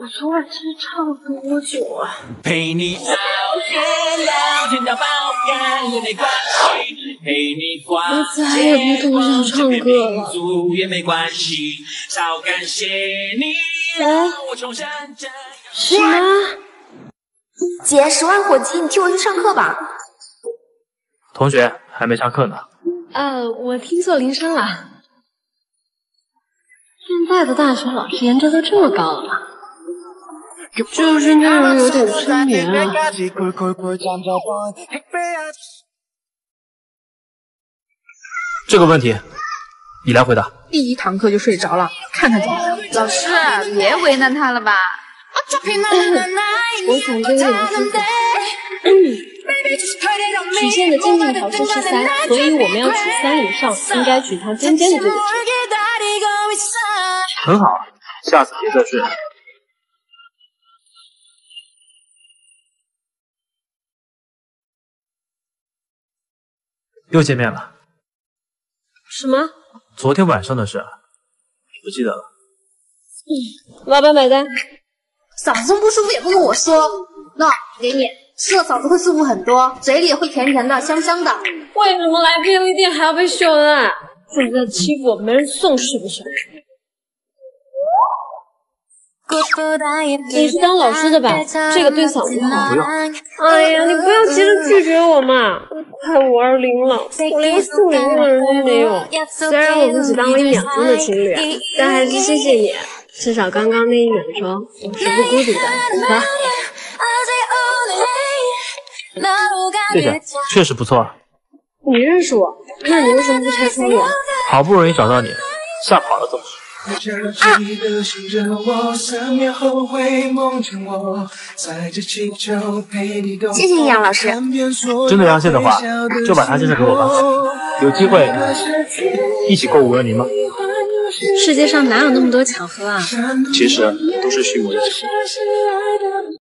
我昨晚真的唱了多久啊？陪你熬夜聊天到爆肝也没关系，陪你逛街逛街陪你住也没关系，少感谢你让我重生真。什么？姐，10万火急，你替我去上课吧。同学还没下课呢。我听错铃声了。现在的大学老师颜值都这么高了吗？ 就是那种有点催眠了。这个问题，你来回答。第一堂课就睡着了，看看怎么样。老师，别为难他了吧。我总觉得有不舒服。曲线的渐进条数是3，所以我们要取3以上，应该取它尖尖的这个值。很好，下次别再睡了。 又见面了？什么？昨天晚上的事，你不记得了？老板买单。嗓子不舒服也不跟我说。那给你吃了，嗓子会舒服很多，嘴里也会甜甜的、香香的。为什么来便利店还要被秀恩爱？是你在欺负我，没人送是不是？你是当老师的吧？这个对嗓子好。不用。哎呀，你不要急着拒绝我嘛！快520了，我连个送礼物的人都没有。虽然我们只当了1秒钟的情侣，但还是谢谢你，至少刚刚那1秒钟我是不孤独的。吧？谢谢，确实不错。你认识我，那你为什么不拆穿我？好不容易找到你，吓跑了总是。 谢谢杨老师。真的要谢的话，就把他介绍给我吧。有机会一起过520吗？世界上哪有那么多巧合啊？其实都是虚无的巧合。